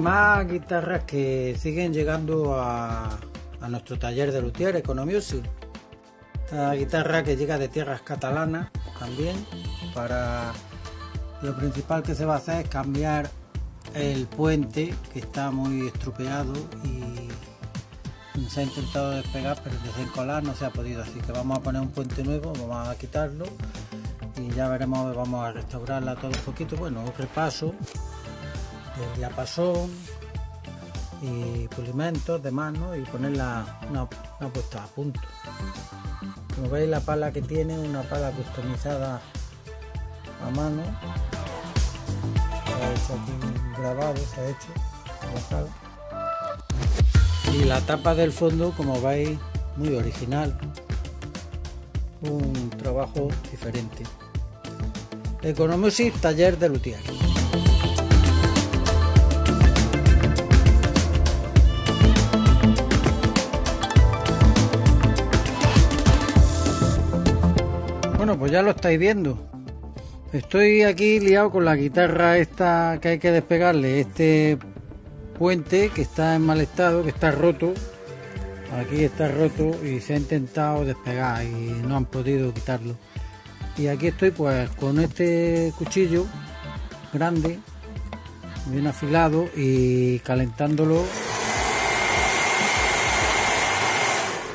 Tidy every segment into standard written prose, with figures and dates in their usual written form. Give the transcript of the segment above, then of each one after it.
Más guitarras que siguen llegando a nuestro taller de luthier EconoMusic. Esta guitarra que llega de tierras catalanas también. Para lo principal que se va a hacer es cambiar el puente, que está muy estropeado y se ha intentado despegar pero desencolar no se ha podido, así que vamos a poner un puente nuevo, vamos a quitarlo y ya veremos, vamos a restaurarla todo un poquito. Bueno, un repaso del diapasón y pulimentos de mano y ponerla una puesta a punto. Como veis, la pala que tiene, una pala customizada a mano, se ha hecho aquí grabado, se ha hecho grabado. Y la tapa del fondo, como veis, muy original, un trabajo diferente. EconoMusic, taller de luthier. Bueno, pues ya lo estáis viendo. Estoy aquí liado con la guitarra esta, que hay que despegarle este puente que está en mal estado, que está roto. Aquí está roto y se ha intentado despegar y no han podido quitarlo. Y aquí estoy pues con este cuchillo grande, bien afilado, y calentándolo.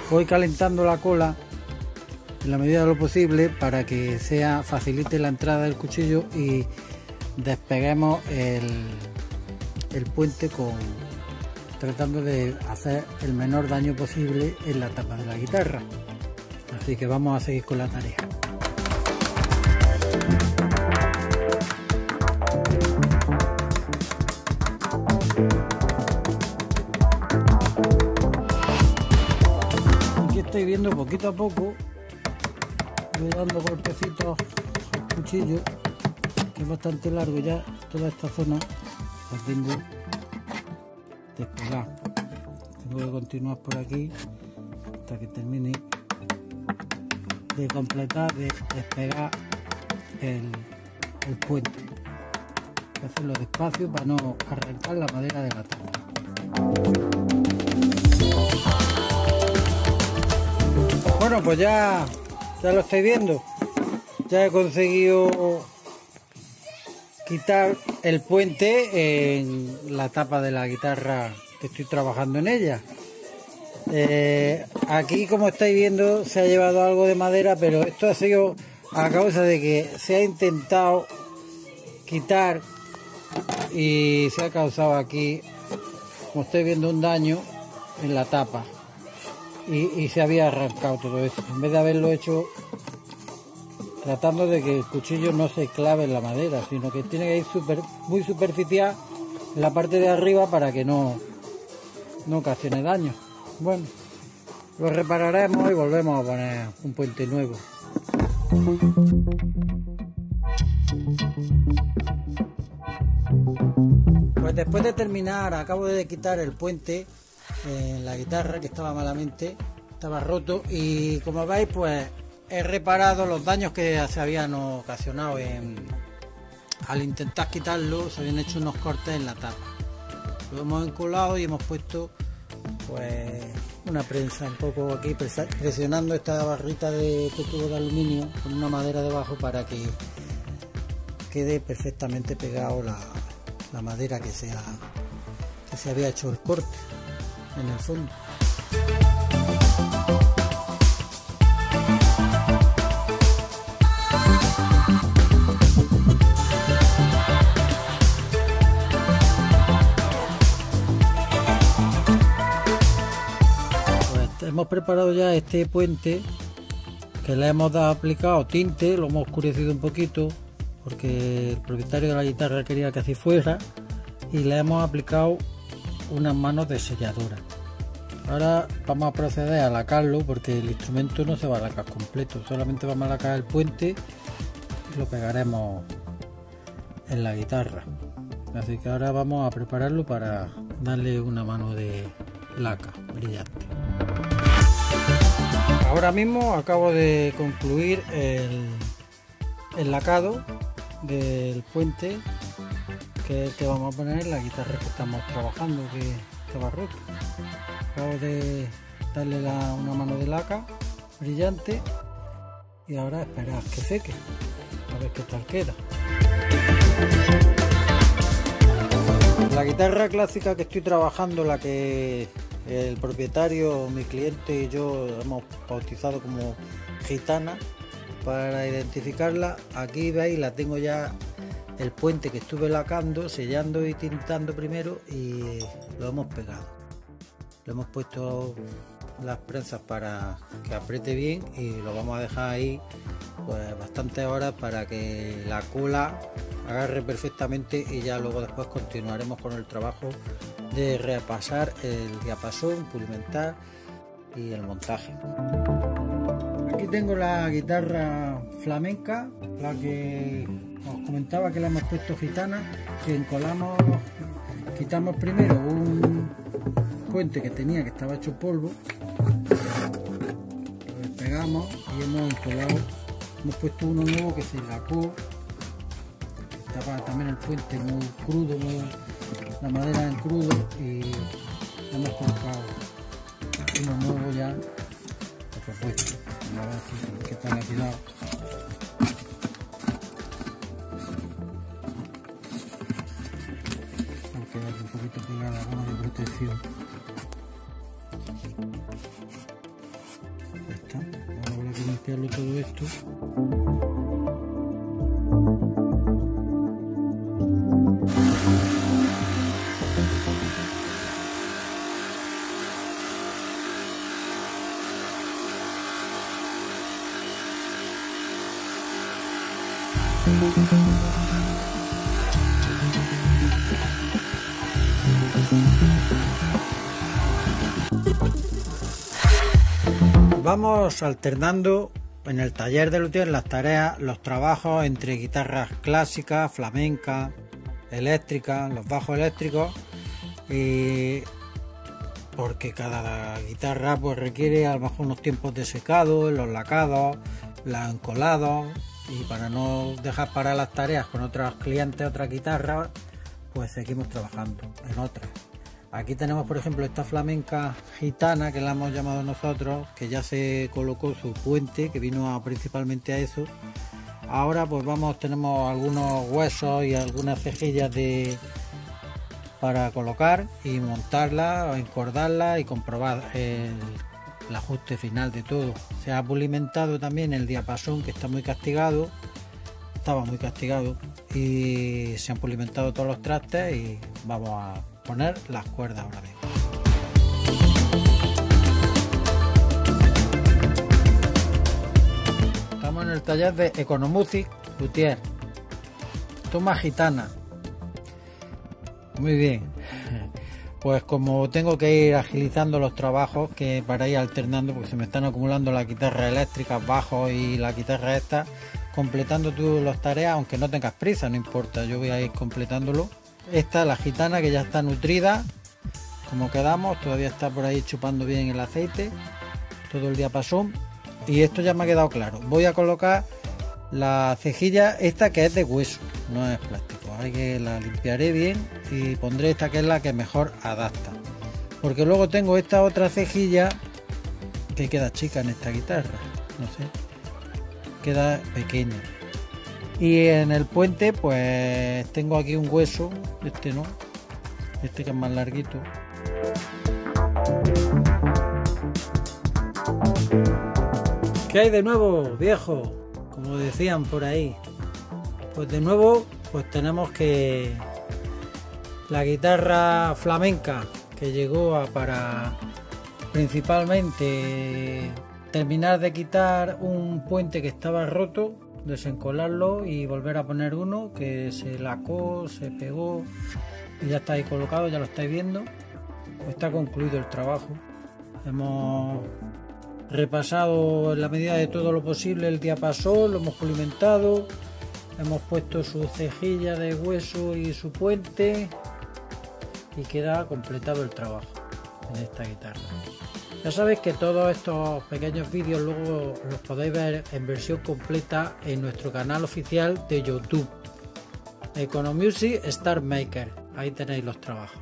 Voy calentando la cola en la medida de lo posible para que sea facilite la entrada del cuchillo y despeguemos el puente, con tratando de hacer el menor daño posible en la tapa de la guitarra. Así que vamos a seguir con la tarea. Aquí estáis viendo poquito a poco, dando golpecitos al cuchillo, que es bastante largo. Ya toda esta zona la tengo despegada, tengo que continuar por aquí hasta que termine de completar, de despegar el puente. Hay que hacerlo despacio para no arrancar la madera de la tabla. Bueno, pues ya lo estáis viendo, ya he conseguido quitar el puente en la tapa de la guitarra que estoy trabajando en ella. Aquí, como estáis viendo, se ha llevado algo de madera, pero esto ha sido a causa de que se ha intentado quitar y se ha causado aquí, como estáis viendo, un daño en la tapa. Y se había arrancado todo esto, en vez de haberlo hecho tratando de que el cuchillo no se clave en la madera, sino que tiene que ir muy superficial en la parte de arriba para que no ocasione daño. Bueno, lo repararemos y volvemos a poner un puente nuevo. Pues después de terminar, acabo de quitar el puente en la guitarra, que estaba malamente, estaba roto, y como veis pues he reparado los daños que se habían ocasionado al intentar quitarlo. Se habían hecho unos cortes en la tapa, lo hemos encolado y hemos puesto pues una prensa un poco aquí, presionando esta barrita de tubo de aluminio con una madera debajo para que quede perfectamente pegado la madera que se había hecho el corte en el fondo. Pues hemos preparado ya este puente, que le hemos aplicado tinte, lo hemos oscurecido un poquito porque el propietario de la guitarra quería que así fuera, y le hemos aplicado unas manos de selladora. Ahora vamos a proceder a lacarlo, porque el instrumento no se va a lacar completo, solamente vamos a lacar el puente y lo pegaremos en la guitarra. Así que ahora vamos a prepararlo para darle una mano de laca brillante. Ahora mismo acabo de concluir el lacado del puente, que es el que vamos a poner en la guitarra que estamos trabajando, que estaba roto. Acabo de darle una mano de laca brillante y ahora esperar que seque, a ver qué tal queda. La guitarra clásica que estoy trabajando, la que el propietario, mi cliente y yo hemos bautizado como Gitana, para identificarla, aquí veis, la tengo ya, el puente que estuve lacando, sellando y tintando primero, y lo hemos pegado. Le hemos puesto las prensas para que apriete bien y lo vamos a dejar ahí pues bastantes horas para que la cola agarre perfectamente, y ya luego después continuaremos con el trabajo de repasar el diapasón, pulimentar y el montaje. Aquí tengo la guitarra flamenca, la que os comentaba que le hemos puesto Gitana, que encolamos, quitamos primero un puente que tenía que estaba hecho polvo, lo pegamos y hemos encolado, hemos puesto uno nuevo que se lacó, estaba también el puente muy crudo, la madera en crudo, y hemos colocado uno nuevo ya propuesto. A ver qué tal ha quedado. Porque hay un poquito pegada la goma de protección. Ya está. Ahora voy a limpiarlo todo esto. Vamos alternando en el taller de luthier las tareas, los trabajos entre guitarras clásicas, flamencas, eléctricas, los bajos eléctricos, porque cada guitarra pues requiere a lo mejor unos tiempos de secado, los lacados, los encolados. Y para no dejar parar las tareas con otros clientes, otras guitarras, pues seguimos trabajando en otras. Aquí tenemos por ejemplo esta flamenca Gitana, que la hemos llamado nosotros, que ya se colocó su puente, que vino principalmente a eso. Ahora pues tenemos algunos huesos y algunas cejillas para colocar y montarla, encordarla y comprobar el ajuste final de todo. Se ha pulimentado también el diapasón, que está muy castigado, estaba muy castigado, y se han pulimentado todos los trastes y vamos a poner las cuerdas ahora mismo. Estamos en el taller de EconoMusic Luthier. Toma Gitana. Muy bien. Pues como tengo que ir agilizando los trabajos, que para ir alternando, porque se me están acumulando las guitarras eléctricas, bajos y la guitarra esta, completando tú las tareas, aunque no tengas prisa, no importa, yo voy a ir completándolo. Esta, la Gitana, que ya está nutrida, como quedamos, todavía está por ahí chupando bien el aceite, todo el diapasón, y esto ya me ha quedado claro. Voy a colocar la cejilla esta, que es de hueso, no es plástico. Hay que la limpiaré bien y pondré esta, que es la que mejor adapta, porque luego tengo esta otra cejilla que queda chica en esta guitarra, no sé, queda pequeña, y en el puente pues tengo aquí un hueso, este no, este que es más larguito. ¿Qué hay de nuevo, viejo? Como decían por ahí. Pues de nuevo pues tenemos que la guitarra flamenca, que llegó para principalmente terminar de quitar un puente que estaba roto, desencolarlo y volver a poner uno que se lacó, se pegó, y ya está ahí colocado, ya lo estáis viendo, está concluido el trabajo. Hemos repasado en la medida de todo lo posible el diapasón, lo hemos pulimentado, hemos puesto su cejilla de hueso y su puente, y queda completado el trabajo en esta guitarra. Ya sabéis que todos estos pequeños vídeos luego los podéis ver en versión completa en nuestro canal oficial de YouTube, EconoMusic Star Maker. Ahí tenéis los trabajos.